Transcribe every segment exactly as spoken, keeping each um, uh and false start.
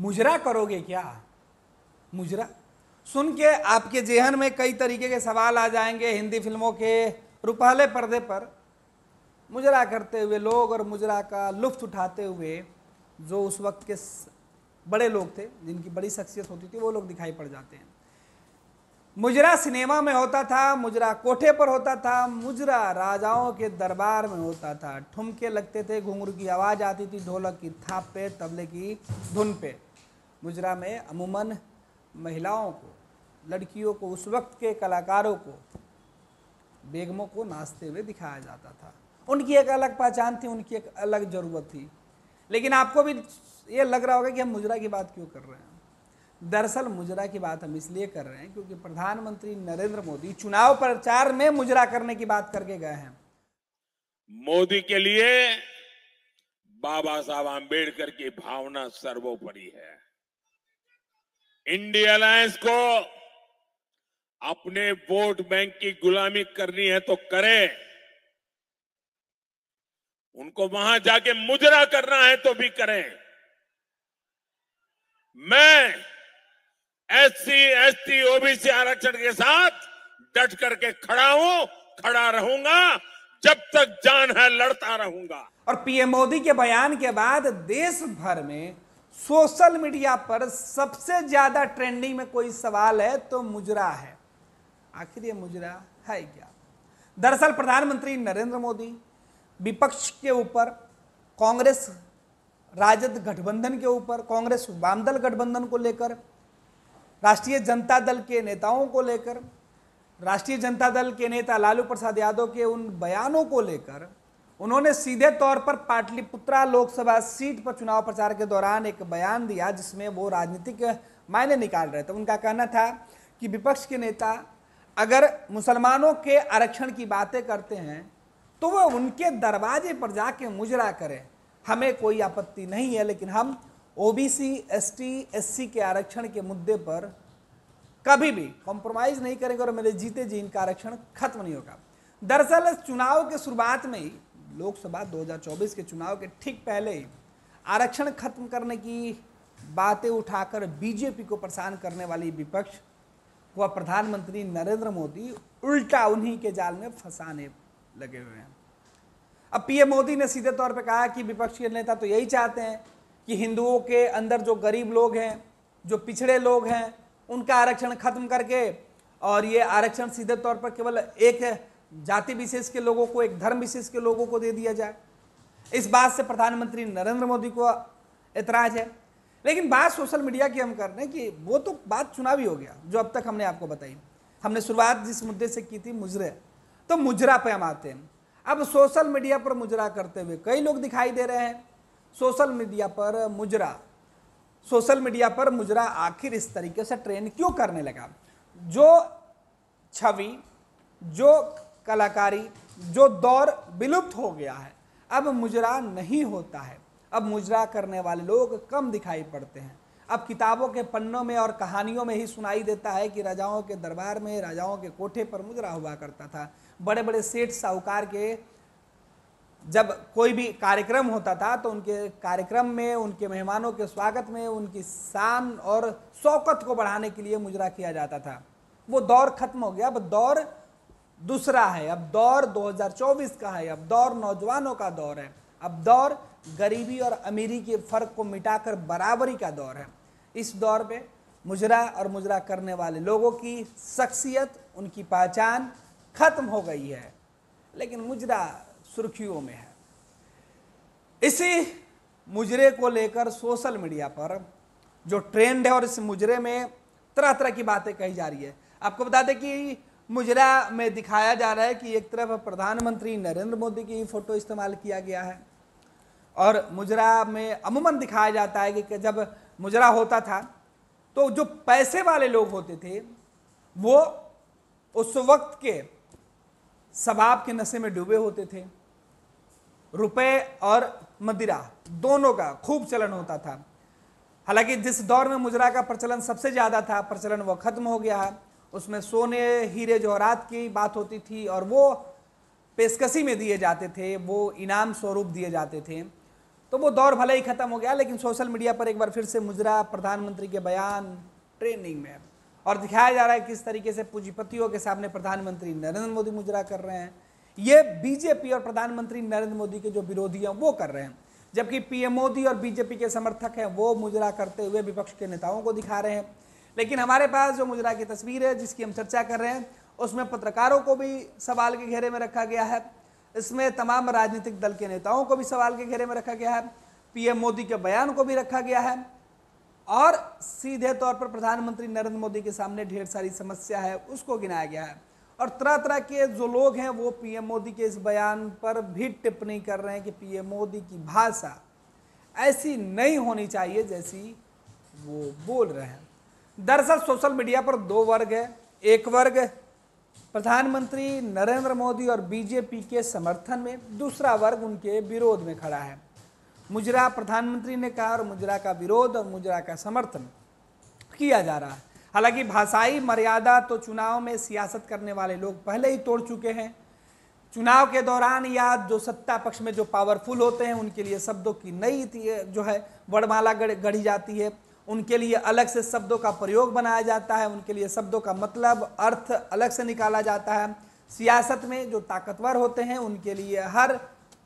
मुजरा करोगे क्या? मुजरा सुन के आपके जेहन में कई तरीके के सवाल आ जाएंगे। हिंदी फिल्मों के रुपाले पर्दे पर मुजरा करते हुए लोग और मुजरा का लुफ्त उठाते हुए जो उस वक्त के बड़े लोग थे, जिनकी बड़ी शख्सियत होती थी, वो लोग दिखाई पड़ जाते हैं। मुजरा सिनेमा में होता था, मुजरा कोठे पर होता था, मुजरा राजाओं के दरबार में होता था। ठुमके लगते थे, घुंघरू की आवाज़ आती थी, ढोलक की थाप पे, तबले की धुन पे। मुजरा में अमूमन महिलाओं को, लड़कियों को, उस वक्त के कलाकारों को, बेगमों को नाचते हुए दिखाया जाता था। उनकी एक अलग पहचान थी, उनकी एक अलग ज़रूरत थी। लेकिन आपको भी ये लग रहा होगा कि हम मुजरा की बात क्यों कर रहे हैं। दरअसल मुजरा की बात हम इसलिए कर रहे हैं क्योंकि प्रधानमंत्री नरेंद्र मोदी चुनाव प्रचार में मुजरा करने की बात करके गए हैं। मोदी के लिए बाबा साहब आम्बेडकर की भावना सर्वोपरि है। इंडिया अलायंस को अपने वोट बैंक की गुलामी करनी है तो करें, उनको वहां जाके मुजरा करना है तो भी करें। मैं एससी एसटी ओबीसी आरक्षण के साथ डट करके खड़ा हूं, खड़ा रहूंगा, जब तक जान है लड़ता रहूंगा। और पीएम मोदी के बयान के बाद देश भर में सोशल मीडिया पर सबसे ज्यादा ट्रेंडिंग में कोई सवाल है तो मुजरा है। आखिर ये मुजरा है क्या? दरअसल प्रधानमंत्री नरेंद्र मोदी विपक्ष के ऊपर, कांग्रेस राजद गठबंधन के ऊपर, कांग्रेस वामदल गठबंधन को लेकर, राष्ट्रीय जनता दल के नेताओं को लेकर, राष्ट्रीय जनता दल के नेता लालू प्रसाद यादव के उन बयानों को लेकर उन्होंने सीधे तौर पर पाटलिपुत्रा लोकसभा सीट पर चुनाव प्रचार के दौरान एक बयान दिया जिसमें वो राजनीतिक मायने निकाल रहे थे। उनका कहना था कि विपक्ष के नेता अगर मुसलमानों के आरक्षण की बातें करते हैं तो वह उनके दरवाजे पर जाके मुजरा करें, हमें कोई आपत्ति नहीं है, लेकिन हम ओबीसी, एसटी, एससी के आरक्षण के मुद्दे पर कभी भी कॉम्प्रोमाइज़ नहीं करेंगे और मेरे जीते जी इनका आरक्षण खत्म नहीं होगा। दरअसल चुनाव के शुरुआत में ही, लोकसभा दो हज़ार चौबीस के चुनाव के ठीक पहले ही, आरक्षण खत्म करने की बातें उठाकर बीजेपी को परेशान करने वाली विपक्ष व प्रधानमंत्री नरेंद्र मोदी उल्टा उन्हीं के जाल में फंसाने लगे हुए हैं। अब पीएम मोदी ने सीधे तौर पे कहा कि विपक्ष के नेता तो यही चाहते हैं कि हिंदुओं के अंदर जो गरीब लोग हैं, जो पिछड़े लोग हैं, उनका आरक्षण खत्म करके, और ये आरक्षण सीधे तौर पर केवल एक जाति विशेष के लोगों को, एक धर्म विशेष के लोगों को दे दिया जाए। इस बात से प्रधानमंत्री नरेंद्र मोदी को एतराज़ है। लेकिन बात सोशल मीडिया की हम कर रहे हैं कि वो तो बात चुनावी हो गया जो अब तक हमने आपको बताई। हमने शुरुआत जिस मुद्दे से की थी, मुजरे, तो मुजरा पे हम आते हैं। अब सोशल मीडिया पर मुजरा करते हुए कई लोग दिखाई दे रहे हैं। सोशल मीडिया पर मुजरा, सोशल मीडिया पर मुजरा आखिर इस तरीके से ट्रेंड क्यों करने लगा? जो छवि, जो कलाकारी, जो दौर विलुप्त हो गया है, अब मुजरा नहीं होता है। अब मुजरा करने वाले लोग कम दिखाई पड़ते हैं। अब किताबों के पन्नों में और कहानियों में ही सुनाई देता है कि राजाओं के दरबार में, राजाओं के कोठे पर मुजरा हुआ करता था। बड़े बड़े सेठ साहूकार के जब कोई भी कार्यक्रम होता था तो उनके कार्यक्रम में, उनके मेहमानों के स्वागत में, उनकी शान और शौकत को बढ़ाने के लिए मुजरा किया जाता था। वो दौर खत्म हो गया। अब दौर दूसरा है। अब दौर दो हज़ार चौबीस का है। अब दौर नौजवानों का दौर है। अब दौर गरीबी और अमीरी के फ़र्क को मिटाकर बराबरी का दौर है। इस दौर पे मुजरा और मुजरा करने वाले लोगों की शख्सियत, उनकी पहचान खत्म हो गई है, लेकिन मुजरा सुर्खियों में है। इसी मुजरे को लेकर सोशल मीडिया पर जो ट्रेंड है और इस मुजरे में तरह तरह की बातें कही जा रही है। आपको बता दें कि मुजरा में दिखाया जा रहा है कि एक तरफ प्रधानमंत्री नरेंद्र मोदी की फ़ोटो इस्तेमाल किया गया है और मुजरा में अमूमन दिखाया जाता है कि जब मुजरा होता था तो जो पैसे वाले लोग होते थे वो उस वक्त के शराब के नशे में डूबे होते थे। रुपए और मदिरा दोनों का खूब चलन होता था। हालांकि जिस दौर में मुजरा का प्रचलन सबसे ज़्यादा था, प्रचलन वो खत्म हो गया है। उसमें सोने, हीरे, जौहरात की बात होती थी और वो पेशकशी में दिए जाते थे, वो इनाम स्वरूप दिए जाते थे। तो वो दौर भले ही खत्म हो गया, लेकिन सोशल मीडिया पर एक बार फिर से मुजरा, प्रधानमंत्री के बयान ट्रेंडिंग में, और दिखाया जा रहा है किस तरीके से पूंजीपतियों के सामने प्रधानमंत्री नरेंद्र मोदी मुजरा कर रहे हैं। ये बीजेपी और प्रधानमंत्री नरेंद्र मोदी के जो विरोधी हैं वो कर रहे हैं, जबकि पीएम मोदी और बीजेपी के समर्थक हैं वो मुजरा करते हुए विपक्ष के नेताओं को दिखा रहे हैं। लेकिन हमारे पास जो मुजरा की तस्वीर है जिसकी हम चर्चा कर रहे हैं, उसमें पत्रकारों को भी सवाल के घेरे में रखा गया है, इसमें तमाम राजनीतिक दल के नेताओं को भी सवाल के घेरे में रखा गया है, पीएम मोदी के बयान को भी रखा गया है, और सीधे तौर पर प्रधानमंत्री नरेंद्र मोदी के सामने ढेर सारी समस्या है उसको गिनाया गया है। और तरह तरह के जो लोग हैं वो पीएम मोदी के इस बयान पर भी टिप्पणी कर रहे हैं कि पीएम मोदी की भाषा ऐसी नहीं होनी चाहिए जैसी वो बोल रहे हैं। दरअसल सोशल मीडिया पर दो वर्ग है, एक वर्ग प्रधानमंत्री नरेंद्र मोदी और बीजेपी के समर्थन में, दूसरा वर्ग उनके विरोध में खड़ा है। मुजरा प्रधानमंत्री ने कहा और मुजरा का विरोध और मुजरा का समर्थन किया जा रहा है। हालांकि भाषाई मर्यादा तो चुनाव में सियासत करने वाले लोग पहले ही तोड़ चुके हैं। चुनाव के दौरान या जो सत्ता पक्ष में जो पावरफुल होते हैं उनके लिए शब्दों की नई जो है वर्णमाला गढ़ी जाती है, उनके लिए अलग से शब्दों का प्रयोग बनाया जाता है, उनके लिए शब्दों का मतलब अर्थ अलग से निकाला जाता है। सियासत में जो ताकतवर होते हैं उनके लिए हर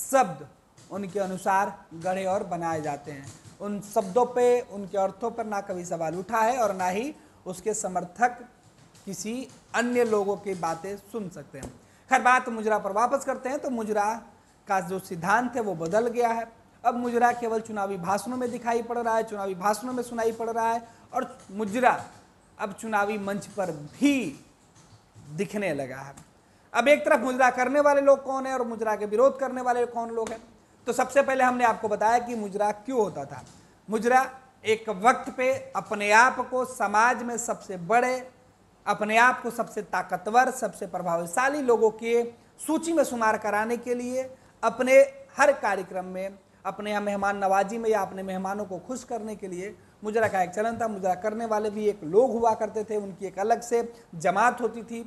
शब्द उनके अनुसार गढ़े और बनाए जाते हैं। उन शब्दों पर, उनके अर्थों पर ना कभी सवाल उठा है और ना ही उसके समर्थक किसी अन्य लोगों की बातें सुन सकते हैं। खैर, बात मुजरा पर वापस करते हैं तो मुजरा का जो सिद्धांत है वो बदल गया है। अब मुजरा केवल चुनावी भाषणों में दिखाई पड़ रहा है, चुनावी भाषणों में सुनाई पड़ रहा है, और मुजरा अब चुनावी मंच पर भी दिखने लगा है। अब एक तरफ मुजरा करने वाले लोग कौन हैं और मुजरा के विरोध करने वाले कौन लोग हैं, तो सबसे पहले हमने आपको बताया कि मुजरा क्यों होता था। मुजरा एक वक्त पे अपने आप को समाज में सबसे बड़े, अपने आप को सबसे ताकतवर, सबसे प्रभावशाली लोगों के सूची में शुमार कराने के लिए अपने हर कार्यक्रम में, अपने यहाँ मेहमान नवाजी में या अपने मेहमानों को खुश करने के लिए मुजरा का एक चलन था। मुजरा करने वाले भी एक लोग हुआ करते थे, उनकी एक अलग से जमात होती थी।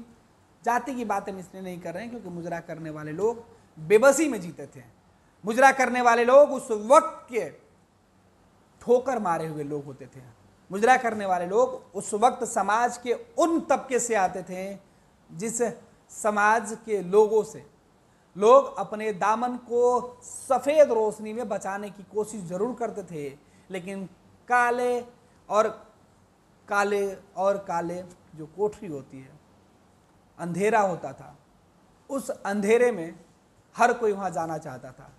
जाति की बात हम इसलिए नहीं कर रहे हैं क्योंकि मुजरा करने वाले लोग बेबसी में जीते थे। मुजरा करने वाले लोग उस वक्त के ठोकर मारे हुए लोग होते थे। मुजरा करने वाले लोग उस वक्त समाज के उन तबके से आते थे जिस समाज के लोगों से लोग अपने दामन को सफ़ेद रोशनी में बचाने की कोशिश ज़रूर करते थे, लेकिन काले और काले और काले जो कोठरी होती है, अंधेरा होता था, उस अंधेरे में हर कोई वहाँ जाना चाहता था।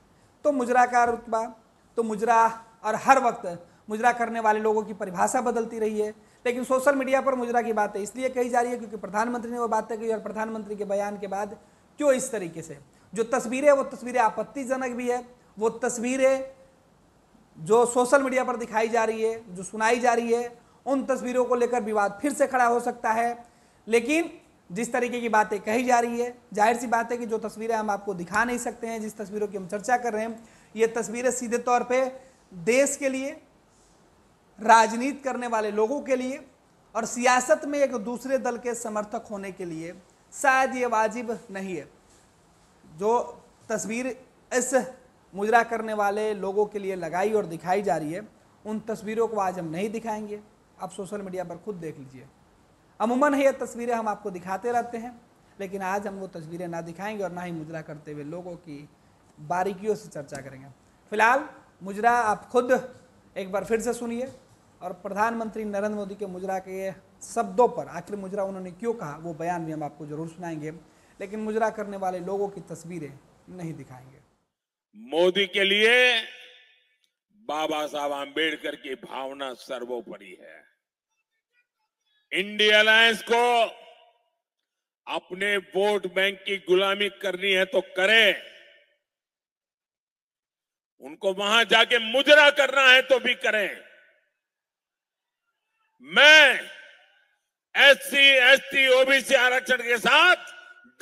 तो मुजरा का रुतबा, तो मुजरा और हर वक्त मुजरा करने वाले लोगों की परिभाषा बदलती रही है। लेकिन सोशल मीडिया पर मुजरा की बातें इसलिए कही जा रही है क्योंकि प्रधानमंत्री ने वो बातें कही, और प्रधानमंत्री के बयान के बाद क्यों इस तरीके से जो तस्वीरें, वो तस्वीरें आपत्तिजनक भी है, वो तस्वीरें जो सोशल मीडिया पर दिखाई जा रही है, जो सुनाई जा रही है, उन तस्वीरों को लेकर विवाद फिर से खड़ा हो सकता है। लेकिन जिस तरीके की बातें कही जा रही है, जाहिर सी बात है कि जो तस्वीरें हम आपको दिखा नहीं सकते हैं, जिस तस्वीरों की हम चर्चा कर रहे हैं, ये तस्वीरें सीधे तौर पर देश के लिए, राजनीति करने वाले लोगों के लिए और सियासत में एक दूसरे दल के समर्थक होने के लिए शायद ये वाजिब नहीं है। जो तस्वीर इस मुजरा करने वाले लोगों के लिए लगाई और दिखाई जा रही है, उन तस्वीरों को आज हम नहीं दिखाएंगे। आप सोशल मीडिया पर खुद देख लीजिए। अमूमन है ये तस्वीरें हम आपको दिखाते रहते हैं, लेकिन आज हम वो तस्वीरें ना दिखाएंगे और ना ही मुजरा करते हुए लोगों की बारीकियों से चर्चा करेंगे। फिलहाल मुजरा आप खुद एक बार फिर से सुनिए और प्रधानमंत्री नरेंद्र मोदी के मुजरा के शब्दों पर आखिर मुजरा उन्होंने क्यों कहा, वो बयान भी हम आपको जरूर सुनाएंगे, लेकिन मुजरा करने वाले लोगों की तस्वीरें नहीं दिखाएंगे। मोदी के लिए बाबा साहब आम्बेडकर की भावना सर्वोपरि है। इंडिया अलायंस को अपने वोट बैंक की गुलामी करनी है तो करे, उनको वहां जाके मुजरा करना है तो भी करें। मैं एससी, एसटी, ओबीसी आरक्षण के साथ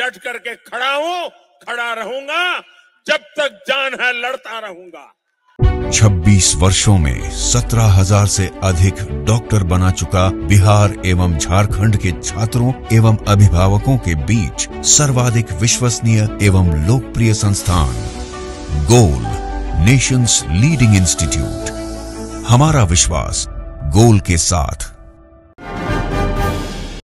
डट करके खड़ा हूं, खड़ा रहूंगा, जब तक जान है लड़ता रहूंगा। छब्बीस वर्षों में सत्रह हजार से अधिक डॉक्टर बना चुका बिहार एवं झारखंड के छात्रों एवं अभिभावकों के बीच सर्वाधिक विश्वसनीय एवं लोकप्रिय संस्थान गोल नेशंस लीडिंग इंस्टीट्यूट, हमारा विश्वास गोल के साथ।